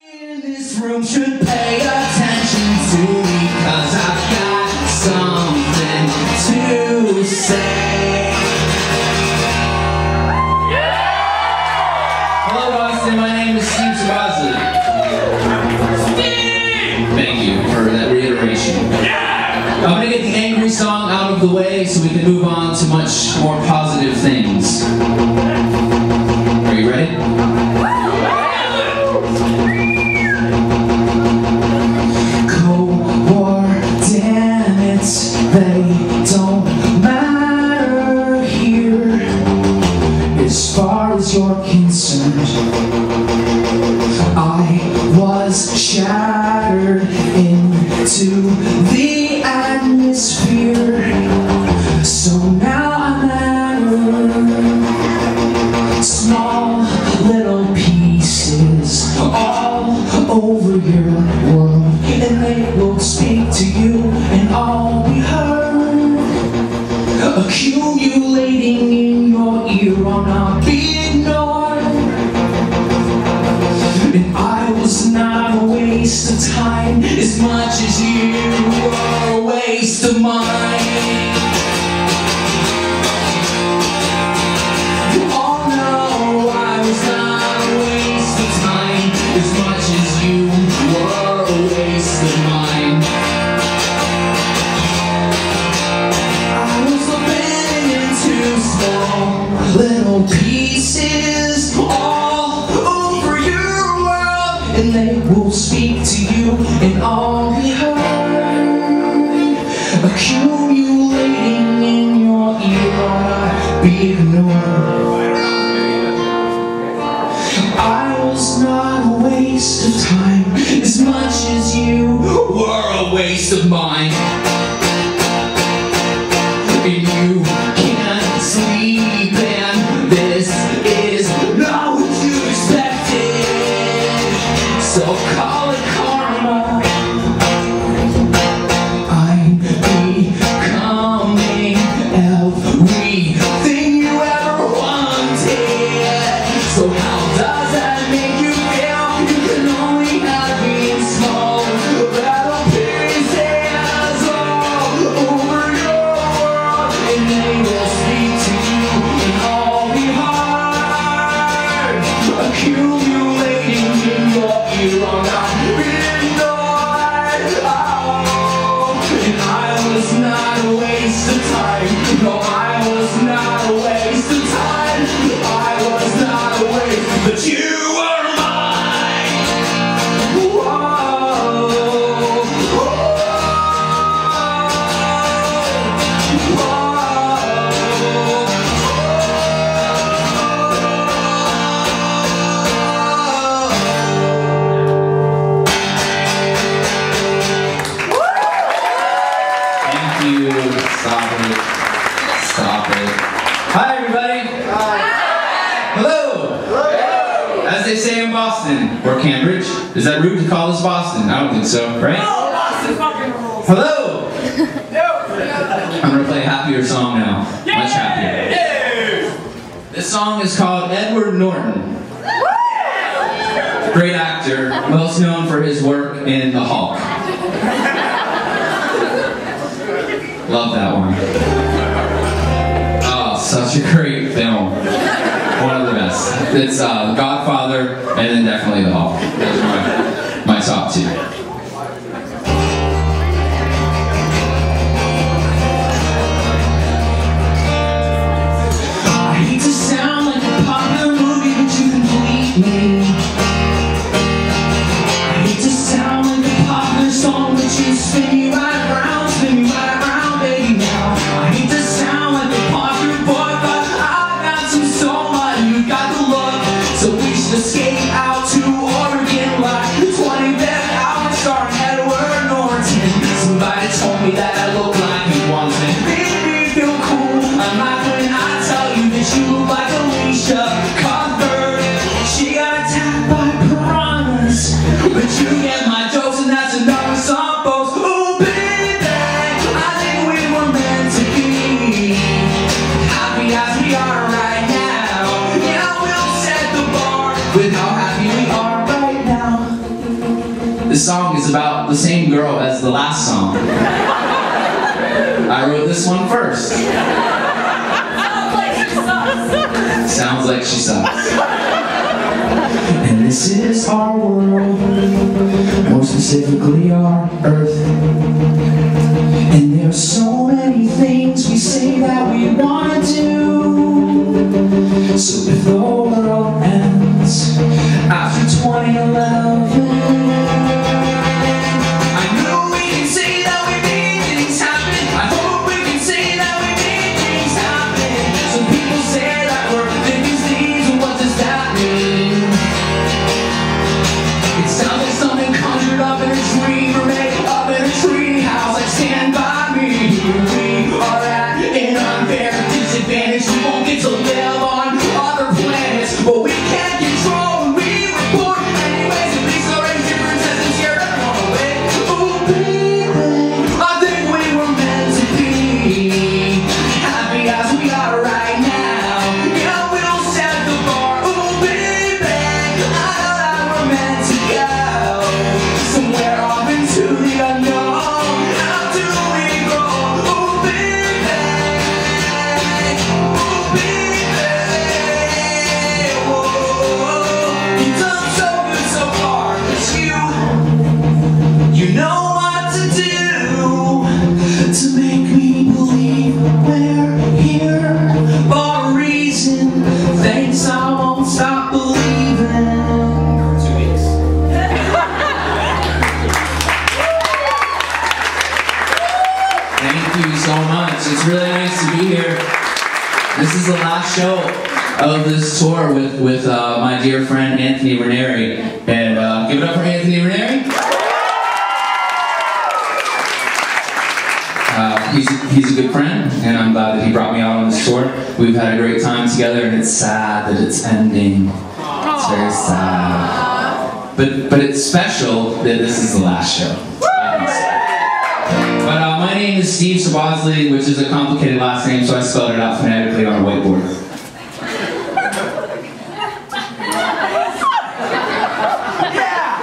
In this room should pay attention to me, 'cause I've got something to say. Yeah! Hello Boston, my name is Steve Soboslai. Steve! Thank you for that reiteration. Yeah! I'm gonna get the angry song out of the way so we can move on to much more positive things. Are you ready? They don't matter here, as far as you're concerned. I was shattered into the atmosphere, so now I matter. Small little pieces all over your world, and they will speak to you, and all we heard accumulating in your ear will not be ignored. And I was not a waste of time as much as you were a waste of mine. Little pieces all over your world, and they will speak to you, and all be heard, accumulating in your ear, not be ignored. I was not a waste of time, as much as you were a waste of mine. And you can't sleep and this is not what you expected, so call it karma. I'm becoming everything you ever wanted, so how does that make you feel? You can only have been small little pieces all over your world, and they will speak to you, and all be hard, accumulating in your ear on not ignored. Oh, and I was not a waste of time. No, I was not a waste of time. I was not a waste, but you were mine. Whoa, whoa, whoa. Thank you. Stop it. Stop it. Hi, everybody. Hi. Hello. Hello. As they say in Boston, or Cambridge, is that rude to call us Boston? I don't think so, right? No, Boston fucking rules. Hello. No. I'm gonna play a happier song now. Yay! Much happier. Yay! This song is called Edward Norton. Great actor, most known for his work in The Hulk. Love that one. Oh, such a great film. One of the best. It's Godfather, and then definitely The Hulk. Those are my top two. I hate to sound like a popular movie, but you complete me. I hate to sound like a popular song, but you spin me right around, spin me right around. Escape out to Oregon like 20 bed out starring Edward Norton. Somebody told me that I look like he wants me. Made me feel cool. I'm not when I tell you that you look like Alicia Cuthbert. She got attacked by piranhas, but you get my jokes and that's enough for some folks. Ooh, baby, I think we were meant to be happy as we are right now. With how happy we are right now. Girl as the last song. I wrote this one first. Sounds like she sucks. And this is our world, more specifically our Earth. And there are so many things we say that we want to do. So if the whole world ends after 2011, the last show of this tour with my dear friend Anthony Raneri, and give it up for Anthony Raneri. He's a good friend, and I'm glad that he brought me out on this tour. We've had a great time together, and it's sad that it's ending. It's very sad, but it's special that this is the last show. My name is Steve Soboslai, which is a complicated last name, so I spelled it out phonetically on a whiteboard.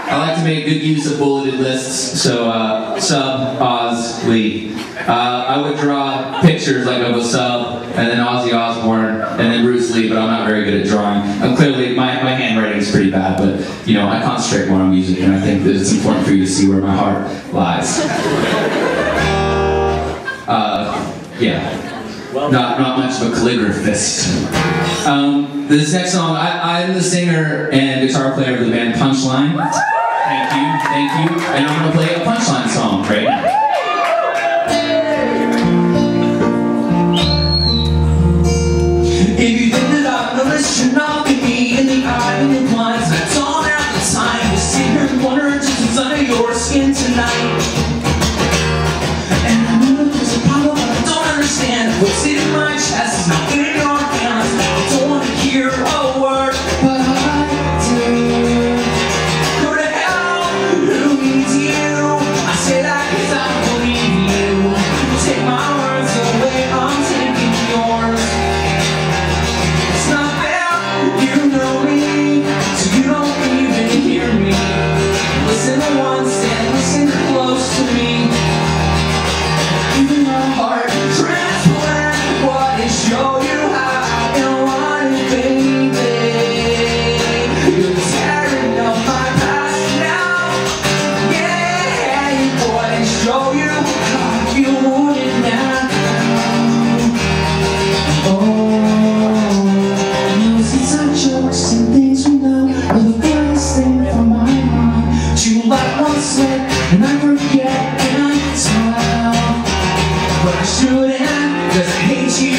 I like to make good use of bulleted lists, so Sub-Oz-Lee. I would draw pictures like of a sub, and then Ozzy Osbourne, and then Bruce Lee, but I'm not very good at drawing. Clearly, my handwriting is pretty bad, but you know, I concentrate more on music, and I think that it's important for you to see where my heart lies. Yeah, not much of a calligraphist. This next song, I'm the singer and guitar player of the band Punchline. Thank you. And I'm gonna play a Punchline song right now. If you think that I've noticed, you're not looking me in the eye and it blinds. That's all out the time. You sit here and wonder just what's under your skin tonight. What's in my chest is not in your hands. I don't want to hear a word, but I do. Go to hell, who needs you? I say that because I believe you. Take my words away, I'm taking yours. It's not fair, you know me, so you don't even hear me. Listen to once and listen close to me. Even my heart transforms. Show you how and want it, baby. You're tearing up my past now. Yeah, you want to show you how you want it now. Oh, you know, since I jokes and things we know are the first thing from my mind. But you let one slip and I forget and I tell. But I shouldn't, because I hate you.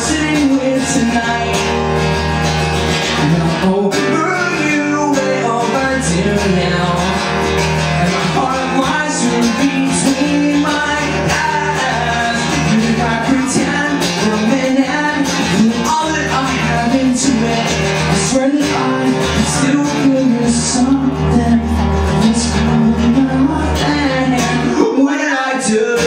sitting with tonight. Now over you, way over till now, and my heart lies in between my eyes. If I pretend for a minute, then all that I have into it, I swear that I can still feel something that's going on. And what did I do?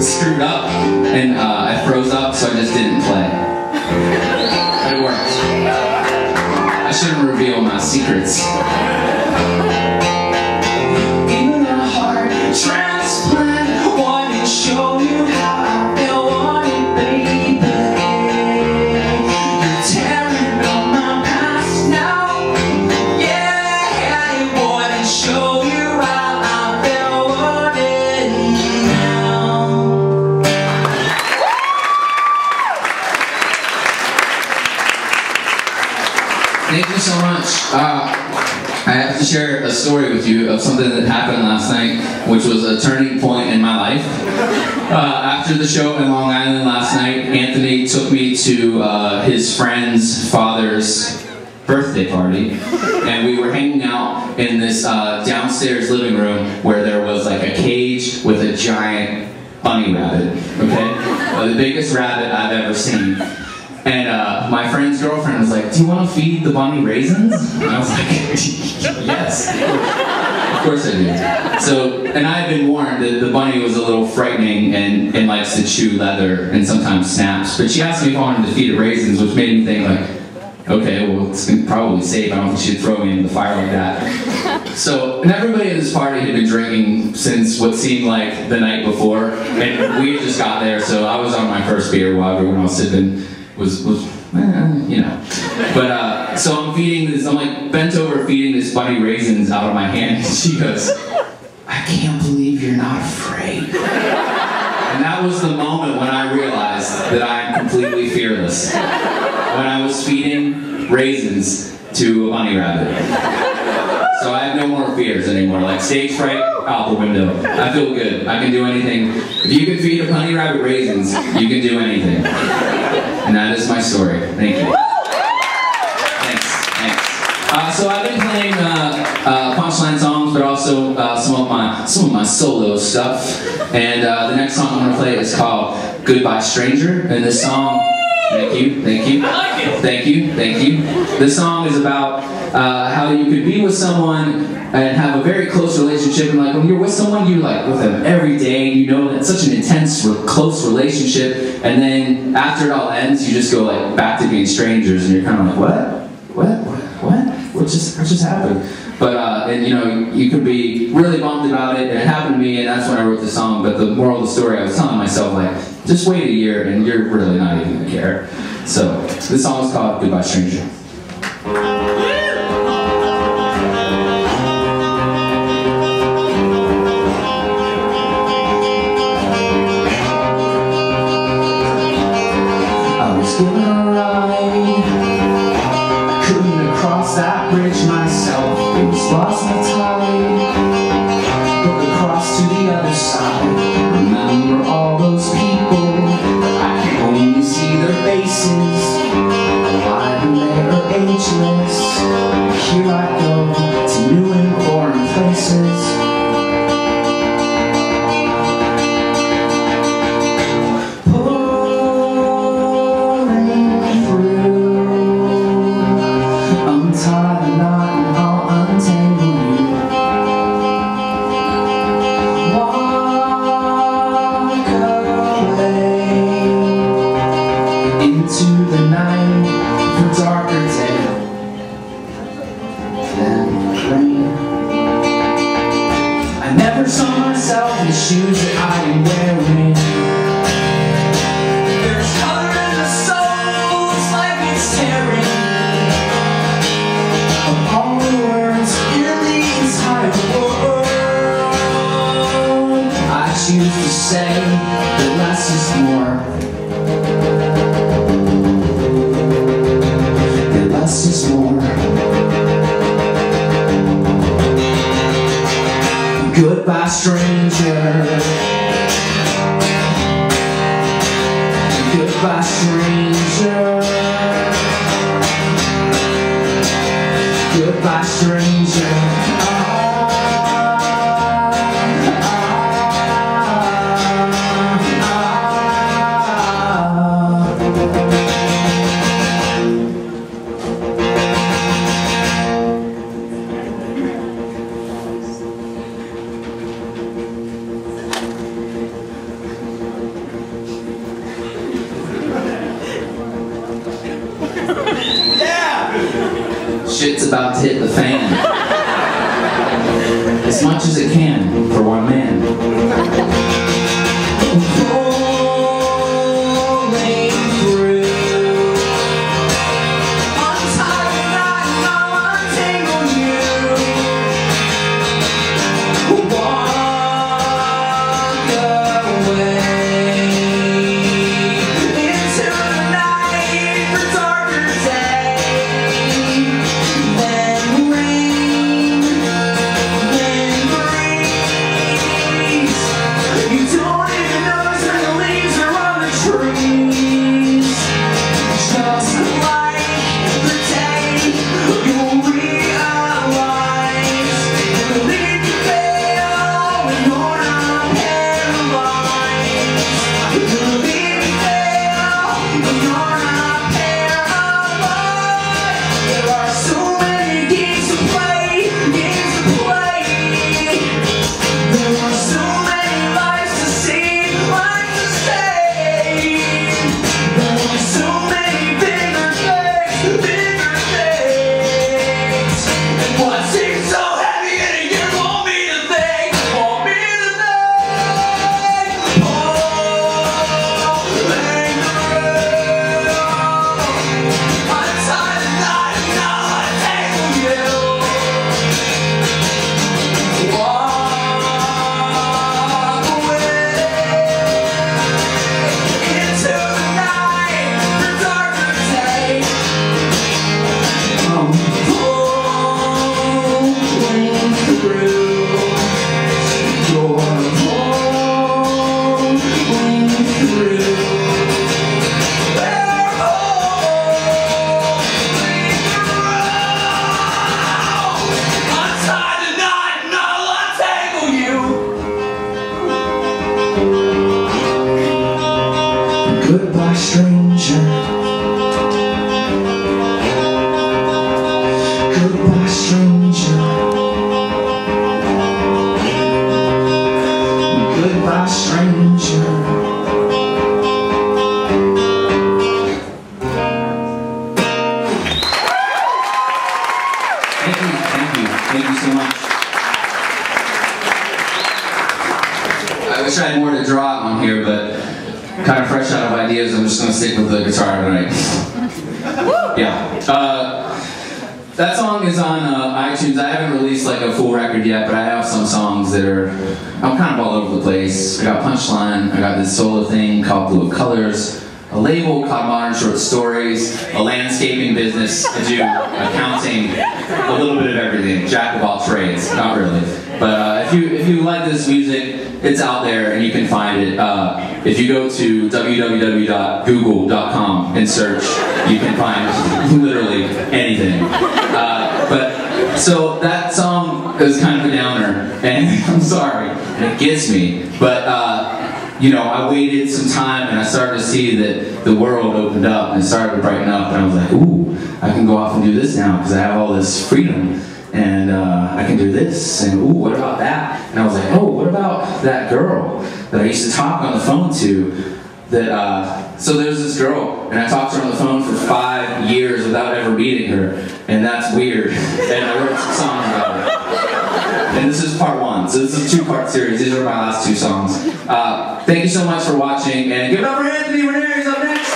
Screwed up and I froze up, so I just didn't play. But it worked. I shouldn't reveal my secrets. Even a heart transplant, want to show you how I feel, want it, baby. You're tearing up my past now. Yeah, I want to show you. So much. I have to share a story with you of something that happened last night, which was a turning point in my life. After the show in Long Island last night, Anthony took me to his friend's father's birthday party, and we were hanging out in this downstairs living room where there was like a cage with a giant bunny rabbit, okay? The biggest rabbit I've ever seen. And my friend's girlfriend was like, "Do you want to feed the bunny raisins?" And I was like, "Yes, of course I do." So, and I had been warned that the bunny was a little frightening and likes to chew leather and sometimes snaps. But she asked me if I wanted to feed it raisins, which made me think like, okay, well, it's probably safe. I don't think she'd throw me into the fire like that. So, and everybody at this party had been drinking since what seemed like the night before, and we had just got there. So I was on my first beer while everyone was sipping. You know. But, so I'm like bent over feeding this bunny raisins out of my hand, and she goes, "I can't believe you're not afraid." And that was the moment when I realized that I am completely fearless. When I was feeding raisins to a bunny rabbit. So I have no more fears anymore, like stage fright, out the window. I feel good, I can do anything. If you can feed a bunny rabbit raisins, you can do anything. And that is my story. Thank you. Thanks. So I've been playing Punchline songs, but also some of my solo stuff. And the next song I'm gonna play is called "Goodbye Stranger." And this song, thank you, I like it. Thank you. This song is about how you could be with someone and have a very close relationship, and like when you're with someone, you're like with them every day, and you know that's such an intense, close relationship, and then after it all ends, you just go like back to being strangers, and you're kind of like, what just happened? But and you know, you could be really bummed about it, and it happened to me, and that's when I wrote the song. But the moral of the story, I was telling myself like, just wait a year, and you're really not even gonna care. So this song is called "Goodbye Stranger." Pouring through goodbye, stranger. Goodbye, stranger. Goodbye, stranger. Shit's about to hit the fan. As much as it can for one man. Rolling through. I'm tired of that non-tangle you. Walk away into the night, the darker day. Goodbye, stranger. Goodbye, stranger. Goodbye, stranger. Thank you, thank you, thank you so much. I wish I had more to draw on here, but kind of fresh out of ideas, I'm just going to stick with the guitar tonight. Yeah. That song is on iTunes. I haven't released like a full record yet, but I have some songs that are... I'm kind of all over the place. I got Punchline, I got this solo thing called Blue Colors, a label called Modern Short Stories, a landscaping business, I do accounting, a little bit of everything. Jack of all trades, not really. But if you like this music, it's out there and you can find it. If you go to www.google.com and search, you can find literally anything. But so that song is kind of a downer, and I'm sorry, and it gets me. But you know, I waited some time and I started to see that the world opened up and started to brighten up, and I was like, ooh, I can go off and do this now because I have all this freedom. And I can do this, and ooh, what about that? And I was like, oh, what about that girl that I used to talk on the phone to? That so there's this girl, and I talked to her on the phone for 5 years without ever meeting her, and that's weird. And I wrote some songs about it. And this is part one, so this is a two-part series. These are my last two songs. Thank you so much for watching, and give it up for Anthony Raneri. He's up next.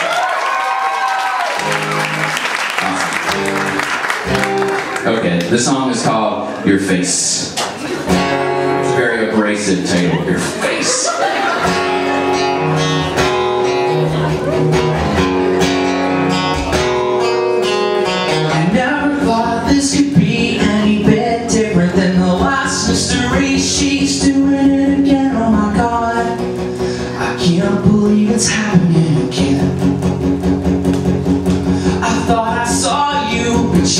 Okay, this song is called Your Face. It's a very abrasive title, Your Face. I never thought this could be any bit different than the last mystery she's doing. The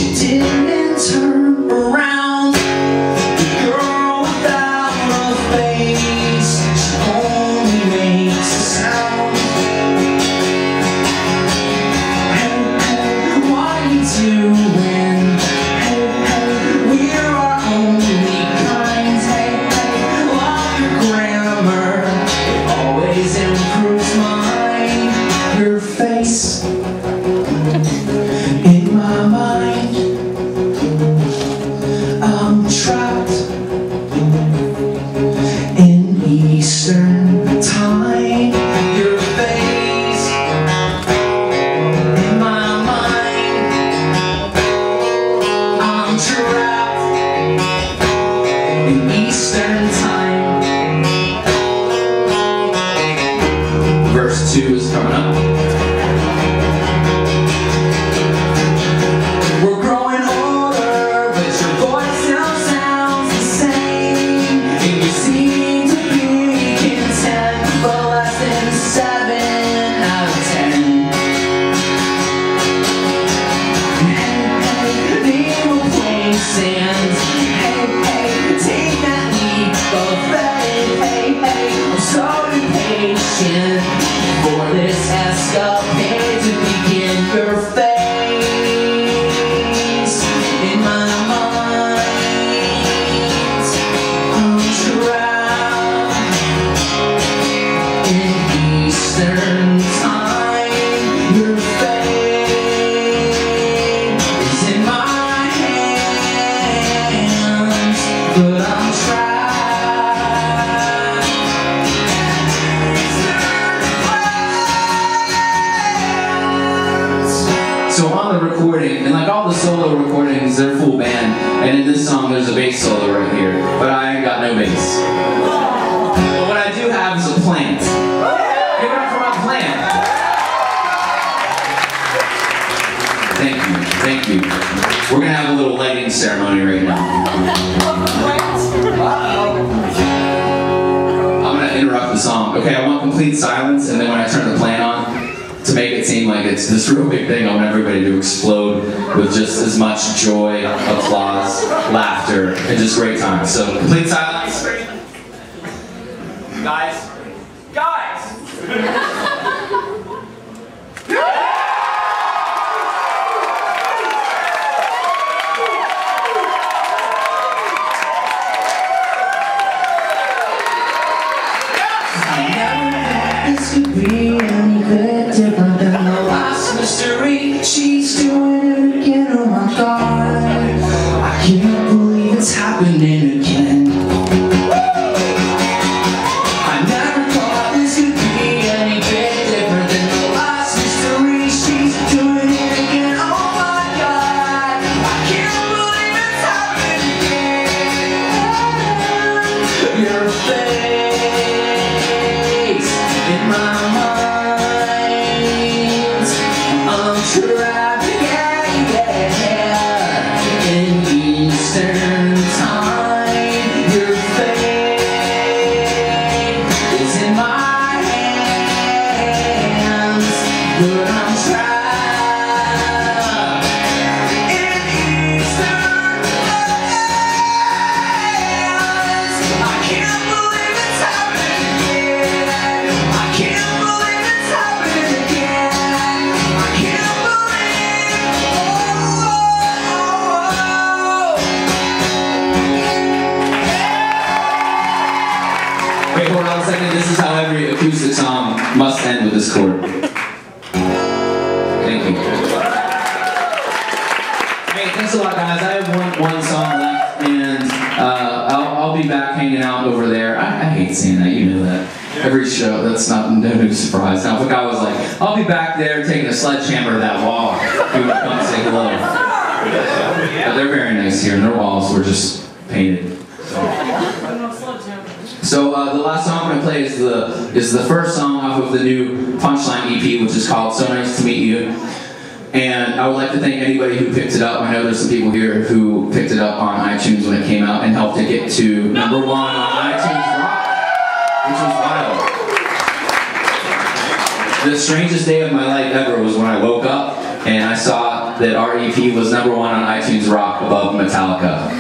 strangest day of my life ever was when I woke up and I saw out that our EP was #1 on iTunes Rock above Metallica.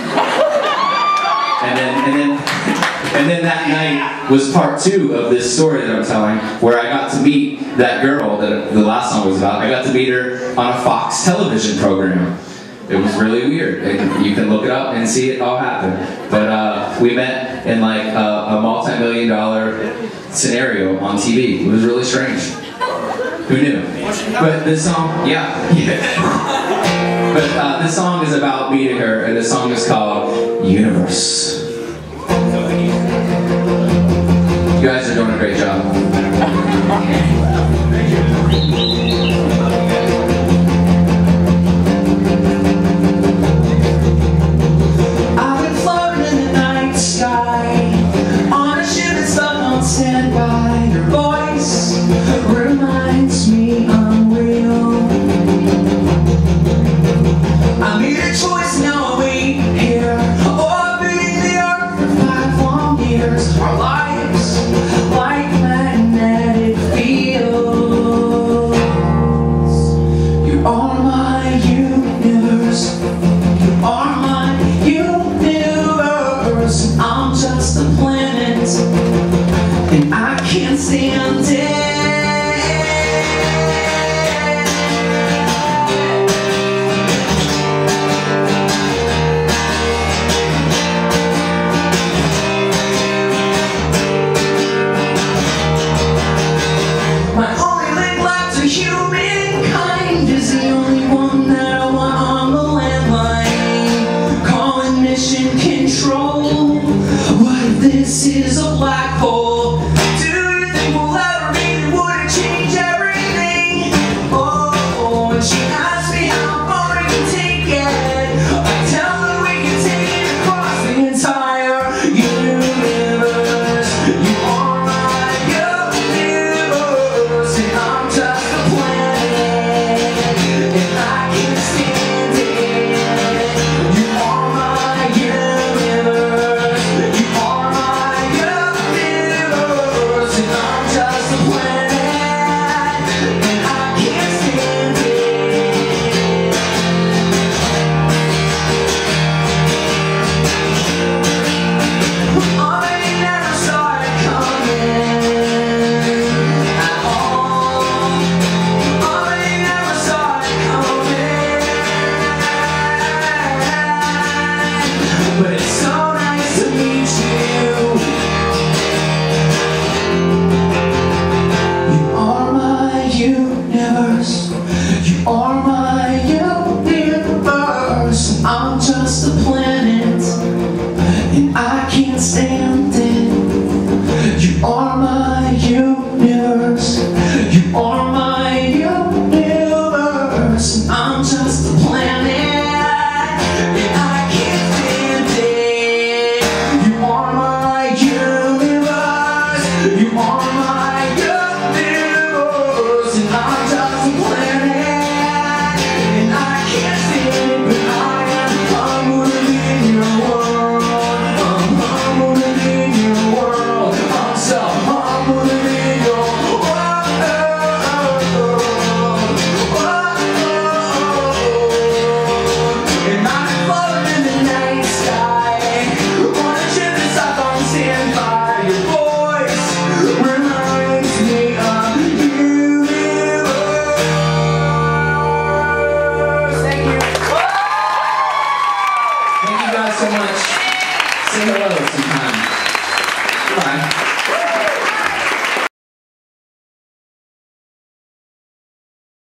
And then that night was part 2 of this story that I'm telling, where I got to meet that girl that the last song was about. I got to meet her on a Fox television program. It was really weird. You can look it up and see it all happen. But we met in like a multi-million-dollar scenario on TV. It was really strange. Who knew? But this song, yeah. But this song is about meeting her, and the song is called Universe.